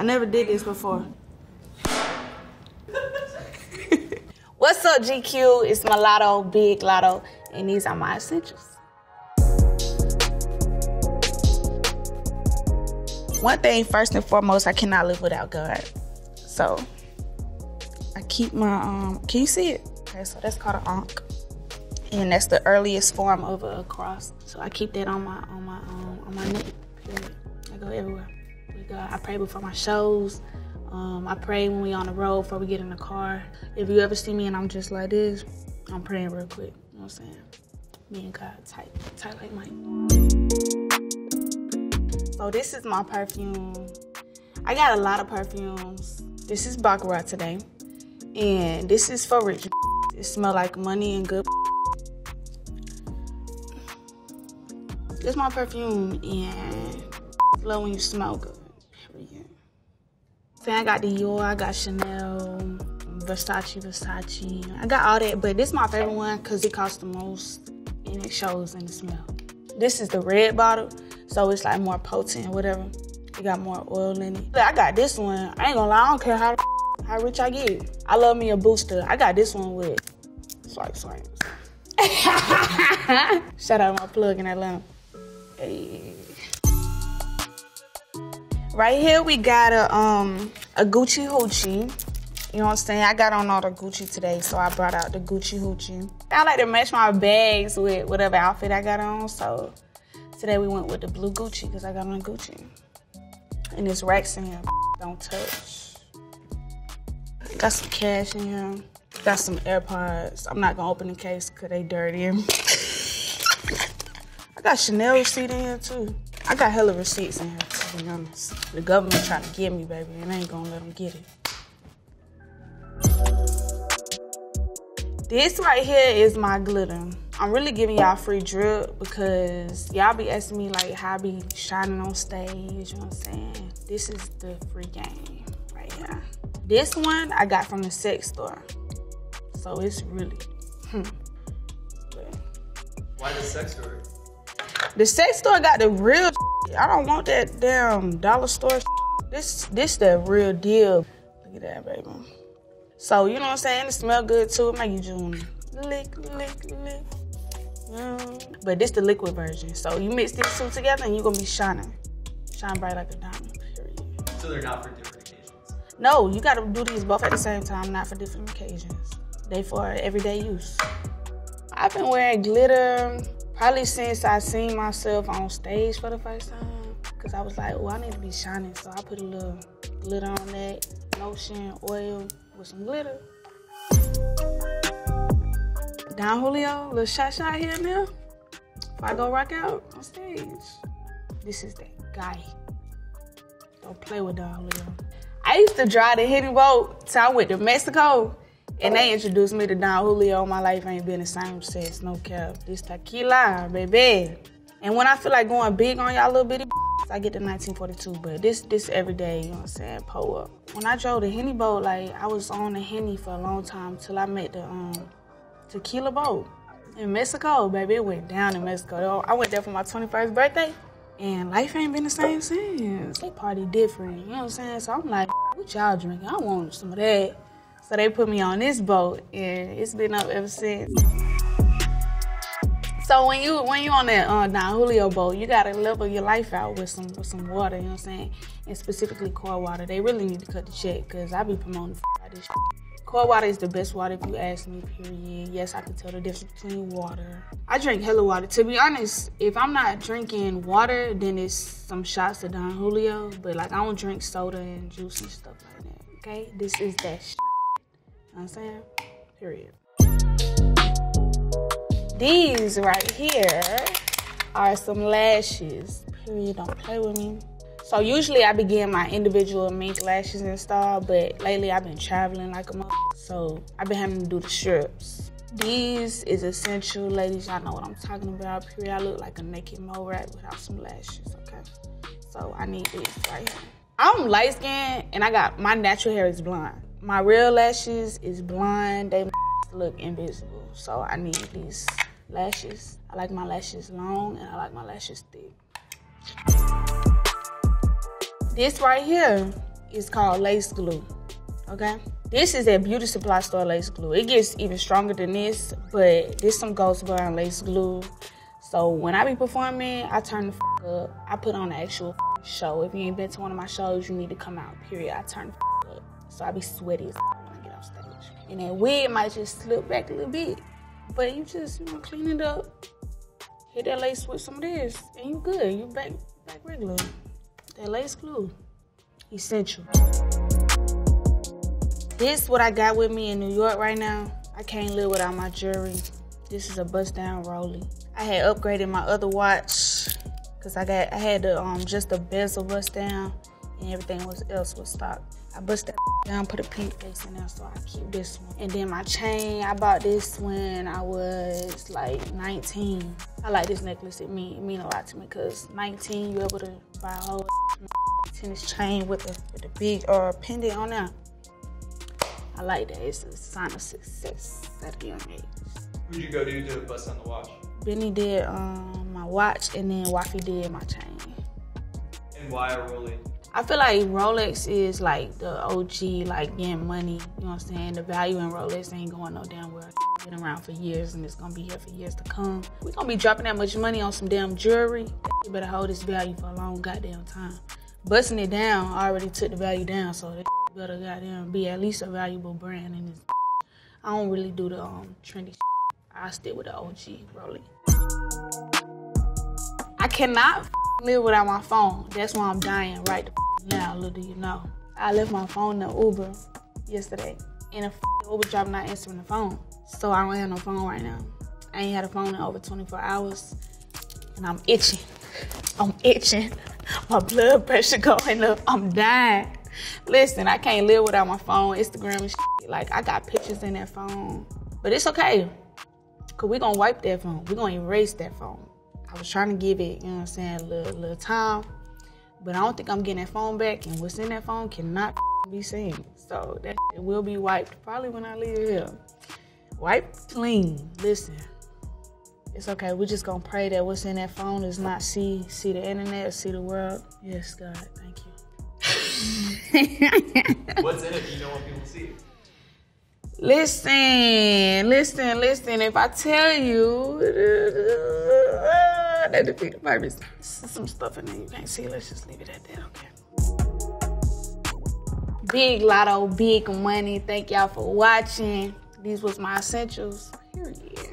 I never did this before. What's up, GQ? It's Mulatto, Big Lotto, and these are my essentials. One thing, first and foremost, I cannot live without God. So, I keep my, can you see it? Okay, so that's called an Ankh. And that's the earliest form of a cross. So I keep that on my neck, period. I go everywhere with God. I pray before my shows. I pray when we on the road before we get in the car. If you ever see me and I'm just like this, I'm praying real quick. You know what I'm saying? Me and God, tight like Mike. So this is my perfume. I got a lot of perfumes. This is Baccarat today. And this is for rich. It smells like money and good. This is my perfume, and it's low when you smell good, period. Then I got Dior, I got Chanel, Versace. I got all that, but this is my favorite one because it costs the most, and it shows in the smell. This is the red bottle, so it's like more potent or whatever. It got more oil in it. I got this one. I ain't gonna lie, I don't care how rich I get. I love me a booster. I got this one with swipe. Shout out my plug in Atlanta. Hey. Right here we got a Gucci hoochie. You know what I'm saying? I got on all the Gucci today, so I brought out the Gucci hoochie. I like to match my bags with whatever outfit I got on, so today we went with the blue Gucci because I got on Gucci. And it's racks in here, don't touch. Got some cash in here. Got some AirPods. I'm not gonna open the case because they dirty. I got Chanel receipt in here too. I got hella receipts in here, to be honest. The government trying to get me, baby, and I ain't gonna let them get it. This right here is my glitter. I'm really giving y'all free drip because y'all be asking me like how I be shining on stage, you know what I'm saying? This is the free game right here. This one I got from the sex store. So it's really, Why the sex store? The sex store got the real shit. I don't want that damn dollar store shit. This the real deal. Look at that, baby. So, you know what I'm saying? It smell good, too. It make you just lick. But this the liquid version. So, you mix these two together, and you're going to be shining. Shine bright like a diamond, period. So, they're not for different occasions? No, you got to do these both at the same time, not for different occasions. They for everyday use. I've been wearing glitter probably since I seen myself on stage for the first time, because I was like, oh, I need to be shining. So I put a little glitter on that, lotion, oil, with some glitter. Don Julio, little shot here and there. If I go rock out on stage, this is that guy. Don't play with Don Julio. I used to drive the Henny boat till I went to Mexico. And they introduced me to Don Julio. My life ain't been the same since, no cap. This tequila, baby. And when I feel like going big on y'all little bitty I get the 1942, but this everyday, you know what I'm saying, pull up. When I drove the Henny boat, like, I was on the Henny for a long time till I met the tequila boat in Mexico, baby. It went down in Mexico. I went there for my 21st birthday, and life ain't been the same since. They party different, you know what I'm saying? So I'm like, what y'all drinking? I want some of that. So they put me on this boat, and it's been up ever since. So when you on that Don Julio boat, you gotta level your life out with some water, you know what I'm saying? And specifically cold water. They really need to cut the check, because I be promoting the f out of this shit. Cold water is the best water, if you ask me, period. Yes, I can tell the difference between water. I drink hella water. To be honest, if I'm not drinking water, then it's some shots of Don Julio. But, like, I don't drink soda and juice and stuff like that, okay? This is that shit. You know what I'm saying? Period. These right here are some lashes. Period. Don't play with me. So usually I begin my individual mink lashes installed, but lately I've been traveling like a month, so I've been having to do the strips. These is essential, ladies. Y'all know what I'm talking about. Period. I look like a naked mole rat without some lashes. Okay. So I need this right here. I'm light skinned, and I got my natural hair is blonde. My real lashes is blonde. They look invisible, so I need these lashes. I like my lashes long, and I like my lashes thick. This right here is called lace glue, okay? This is a beauty supply store lace glue. It gets even stronger than this, but this some Ghost Brown lace glue. So when I be performing, I turn the f up. I put on the actual f show. If you ain't been to one of my shows, you need to come out, period. I turn the f up. So I be sweaty as f when I get off stage. And that wig might just slip back a little bit, but you just, you know, clean it up. Hit that lace with some of this, and you good. You back regular. That lace glue, essential. This what I got with me in New York right now. I can't live without my jewelry. This is a bust down Rolex. I had upgraded my other watch because I had the just the bezel bust down, and everything else was stock. I bust that down, put a pink face in there, so I keep this one. And then my chain, I bought this when I was like 19. I like this necklace, it mean a lot to me, because 19, you able to buy a whole tennis chain with a big pendant on there. I like that, it's a sign of success at a young age. Who'd you go to do a bust on the watch? Benny did my watch, and then Waffy did my chain. And why a Rolex? I feel like Rolex is like the OG, like getting money, you know what I'm saying? The value in Rolex ain't going no damn where. It's been around for years, and it's gonna be here for years to come. We gonna be dropping that much money on some damn jewelry. You better hold this value for a long goddamn time. Busting it down, I already took the value down, so that better goddamn be at least a valuable brand in this. I don't really do the trendy. I stick with the OG Rolex. I cannot live without my phone. That's why I'm dying right now, little do you know. I left my phone in the Uber yesterday, and the Uber driver not answering the phone. So I don't have no phone right now. I ain't had a phone in over 24 hours, and I'm itching. I'm itching. My blood pressure going up. I'm dying. Listen, I can't live without my phone, Instagram and shit. Like, I got pictures in that phone. But it's okay, because we're going to wipe that phone. We're going to erase that phone. I was trying to give it, you know what I'm saying, a little time, but I don't think I'm getting that phone back, and what's in that phone cannot be seen. So that will be wiped probably when I leave here. Wipe clean. Listen, it's okay. We're just gonna pray that what's in that phone is not see the internet or see the world. Yes, God, thank you. What's in it? You don't want people to see it. Listen. If I tell you, that defeat the purpose. Some stuff in there you can't see. Let's just leave it at that, okay? Big Lotto, big money. Thank y'all for watching. These was my essentials, period.